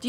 Do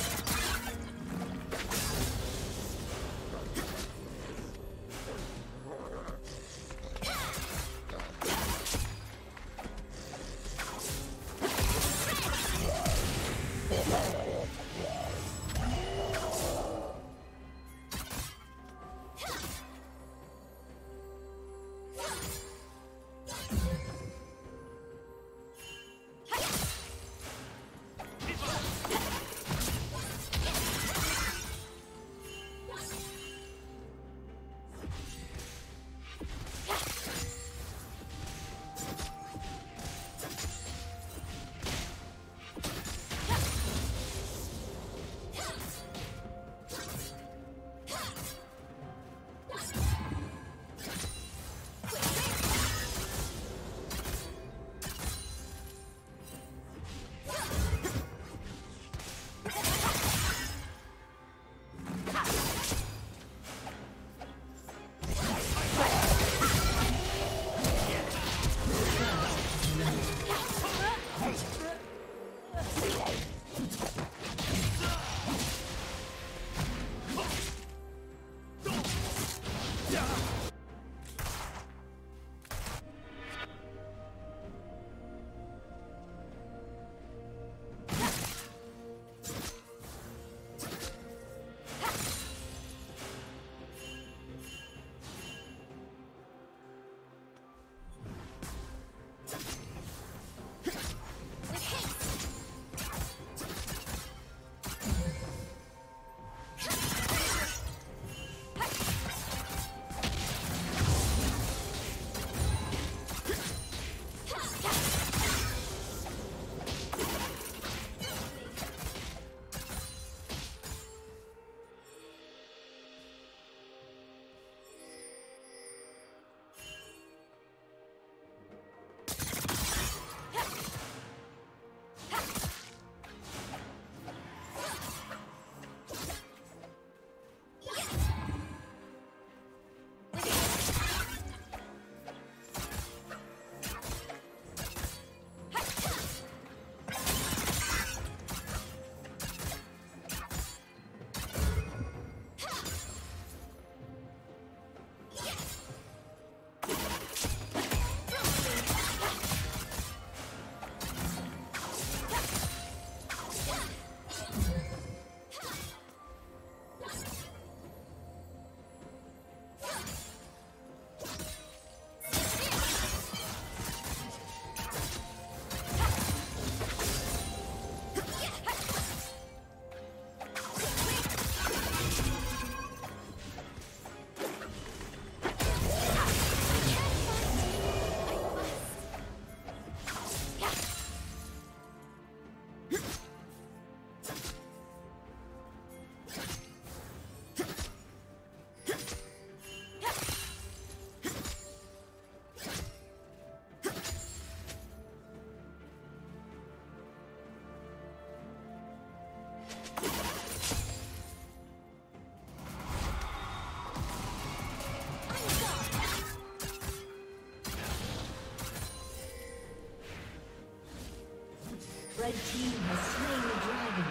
Red team has slain the dragon.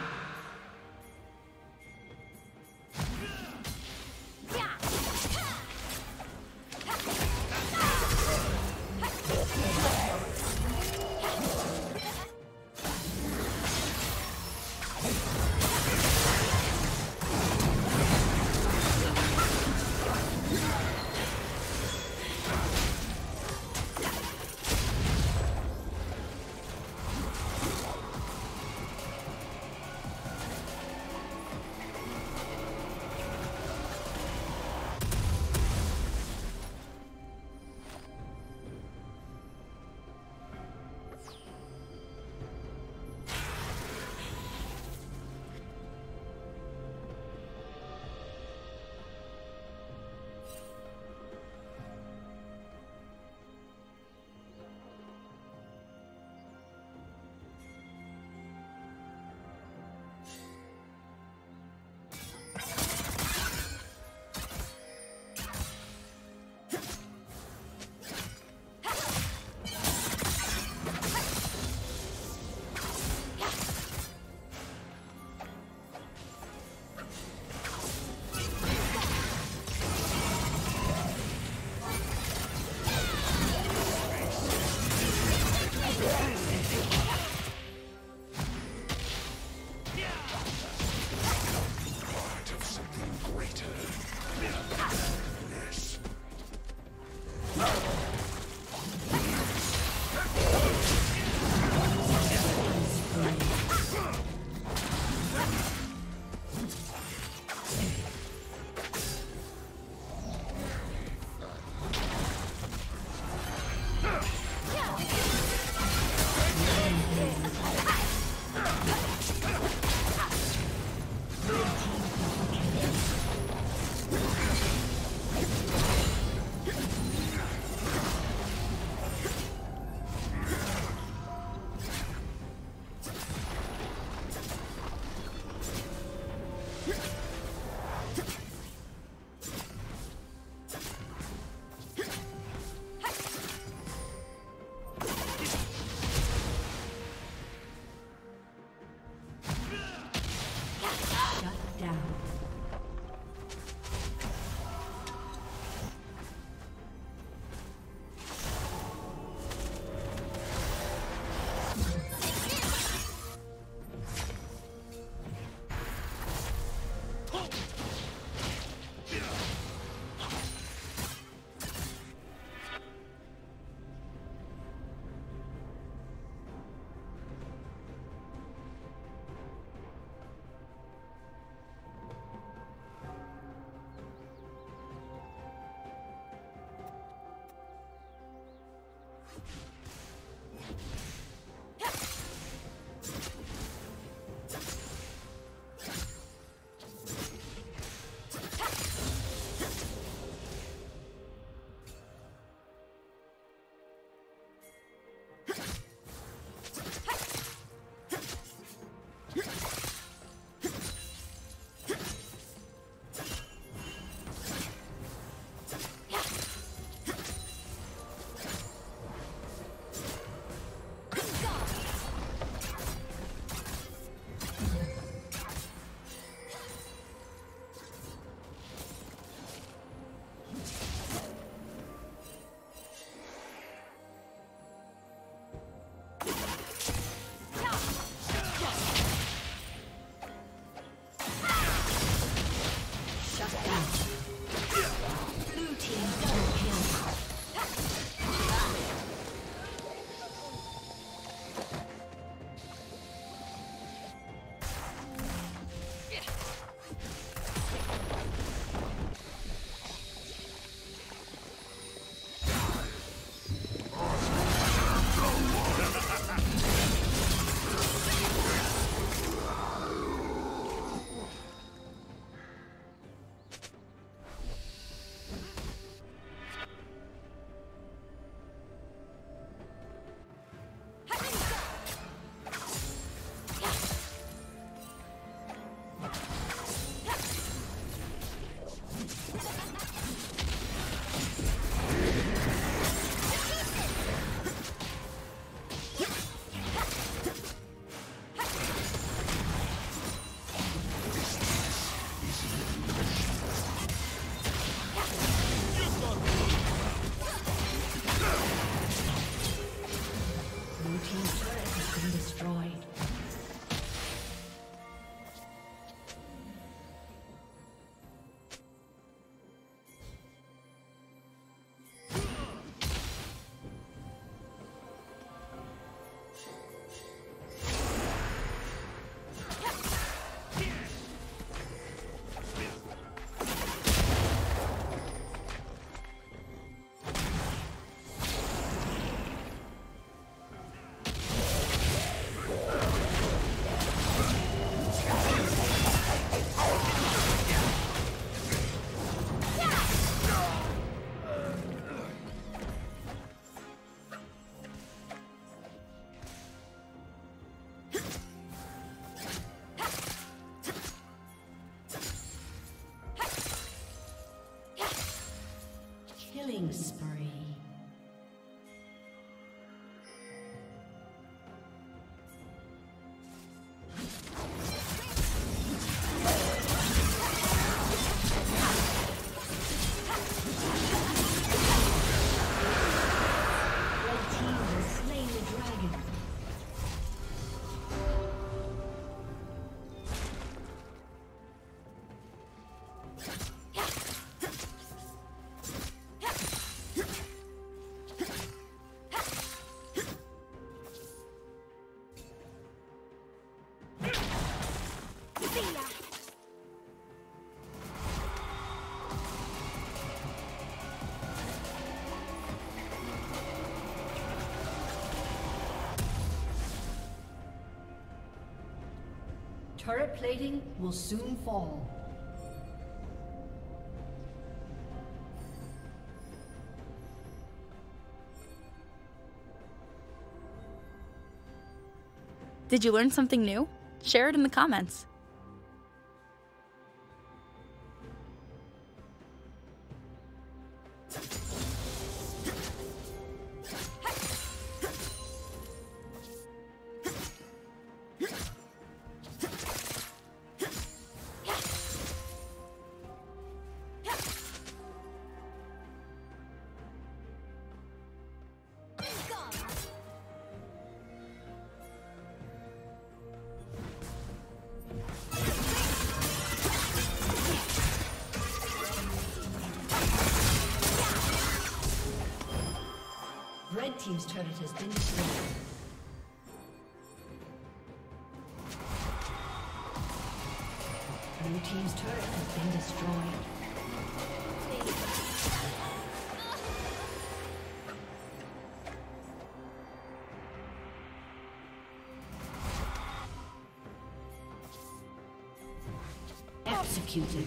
destroyed. Turret plating will soon fall. Did you learn something new? Share it in the comments. Team's turret has been destroyed. Blue team's turret has been destroyed. Executed.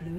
Blue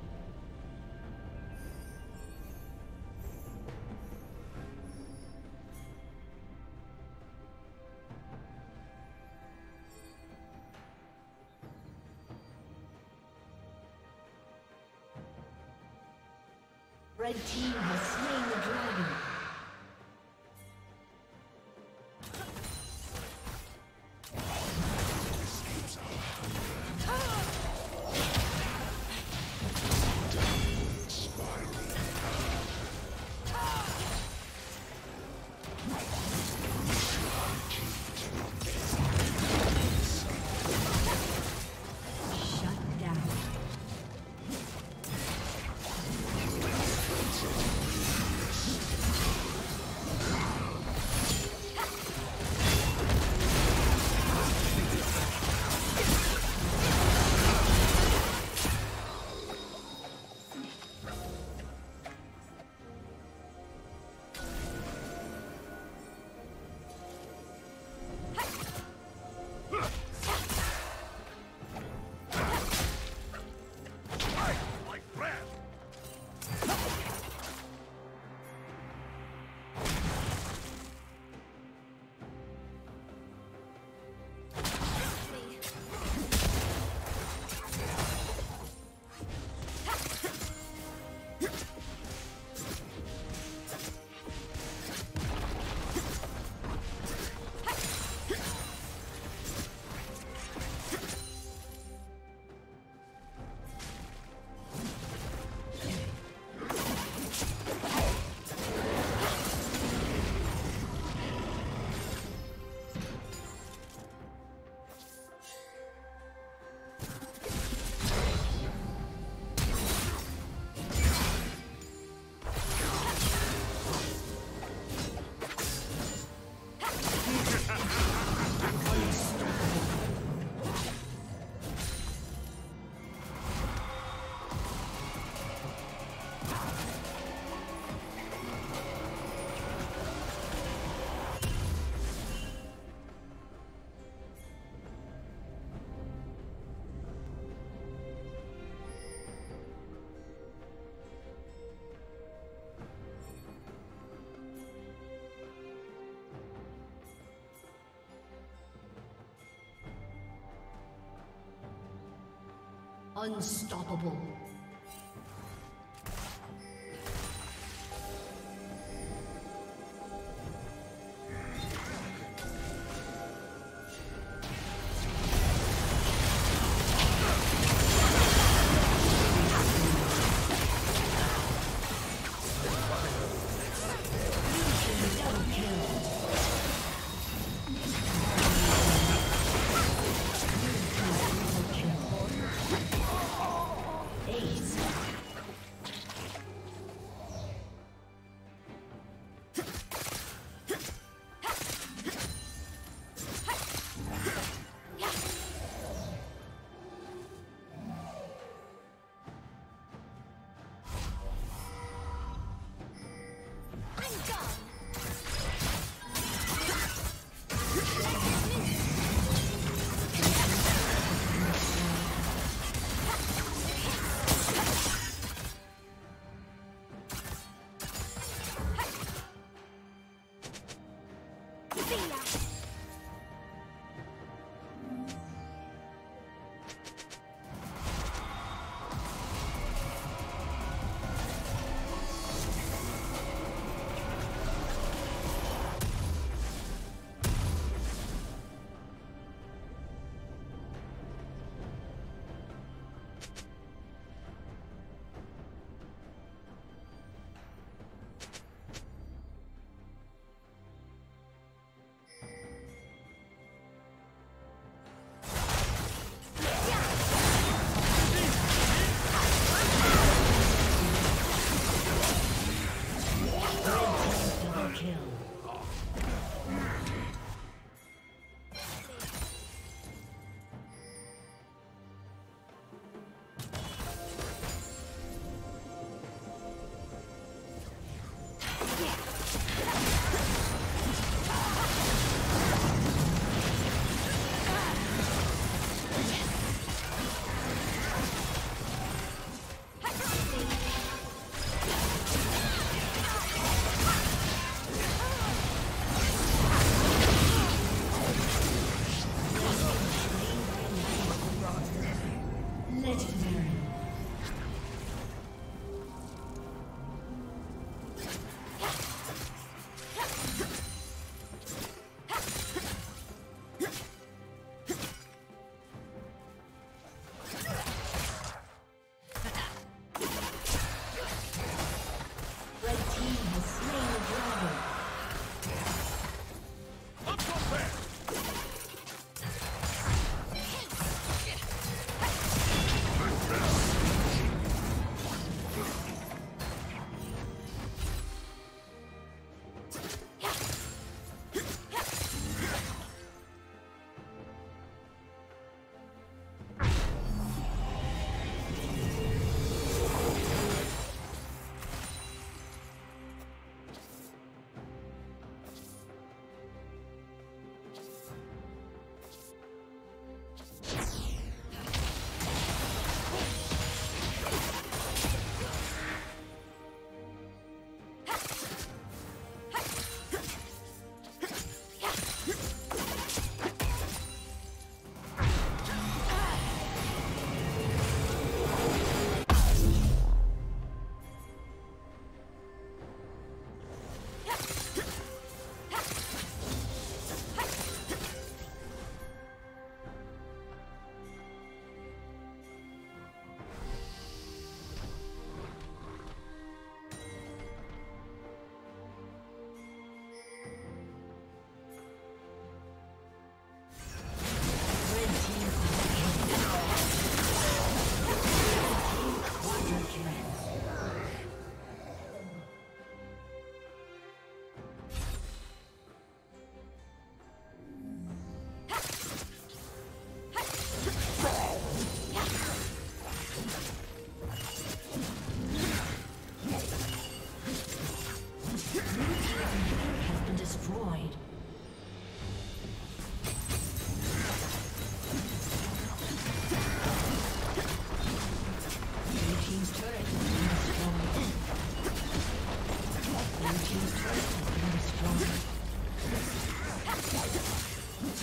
Red team has slain the dragon. Unstoppable. Hey.